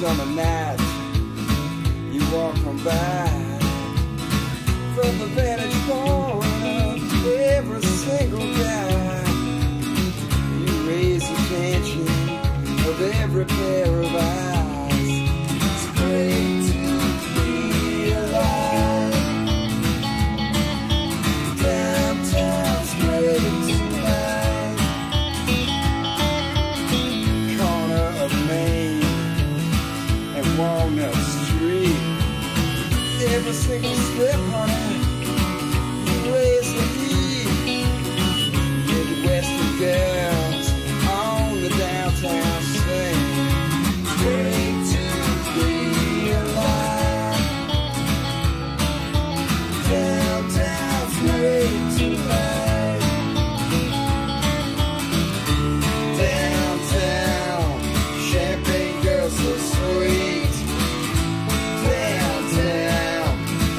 summer night, you walk on by from the vantage point. Every single time you raise the tension of every pair of eyes. It's great to be alive. Downtown's great tonight. Corner of Main and Walnut Street. Every single slip, honey, you raise the heat. Midwestern girls on the downtown scene. It's great to be alive. Downtown's great tonight. Downtown, champagne girls so sweet. Downtown,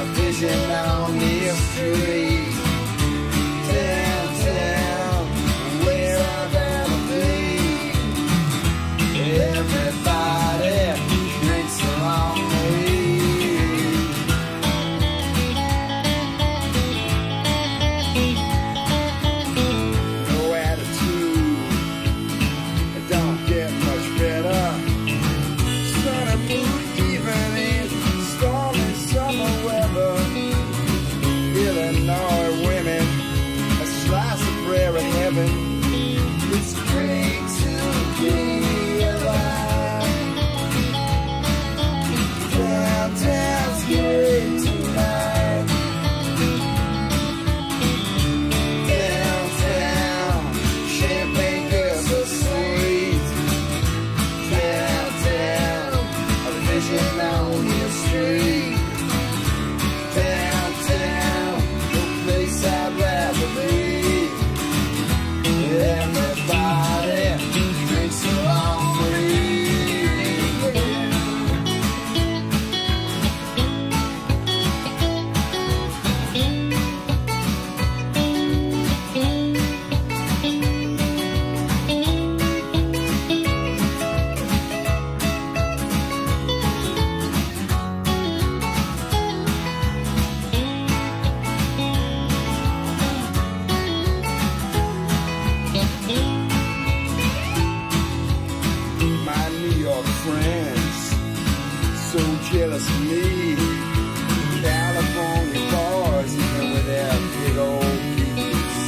a vision on the street. Downtown, where I've ever been. Everybody drinks along with me. No attitude, it don't get much better. Sun and moon, even in stormy summer weather. Illinois women, a slice of prairie heaven. It's great to be alive. Downtown's great tonight. Downtown, champagne girls so sweet. Downtown, a vision on your street. Downtown, the place I'd rather be. Everybody drinks along with me. My New York friends, so jealous of me. California boys, even with their big old beaches.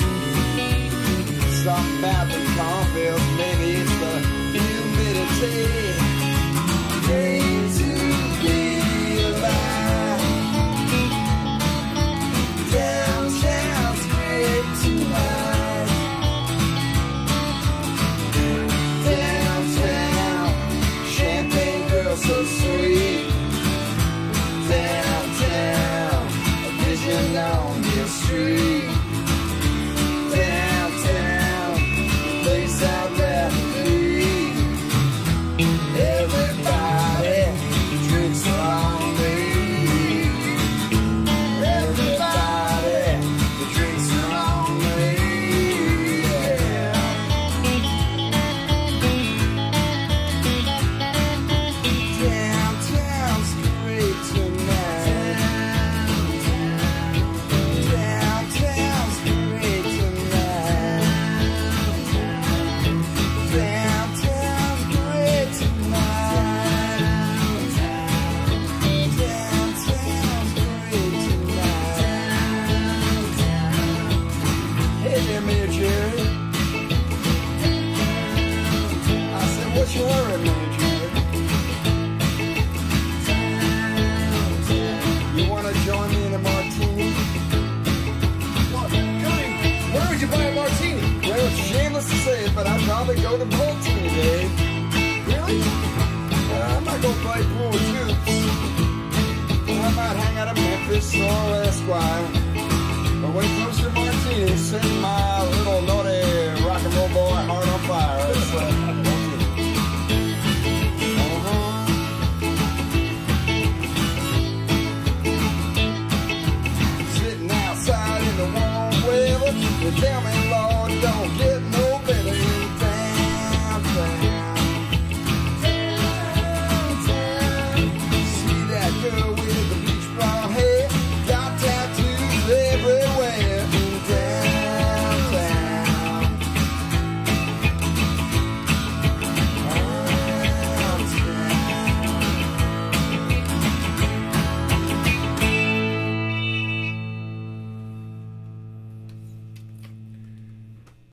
Something about the cornfields, maybe it's the humidity. Great to be alive. Downtown's great tonight. Downtown, champagne girls so sweet. Downtown, a vision on your street. Downtown, the place I'd rather be. Everybody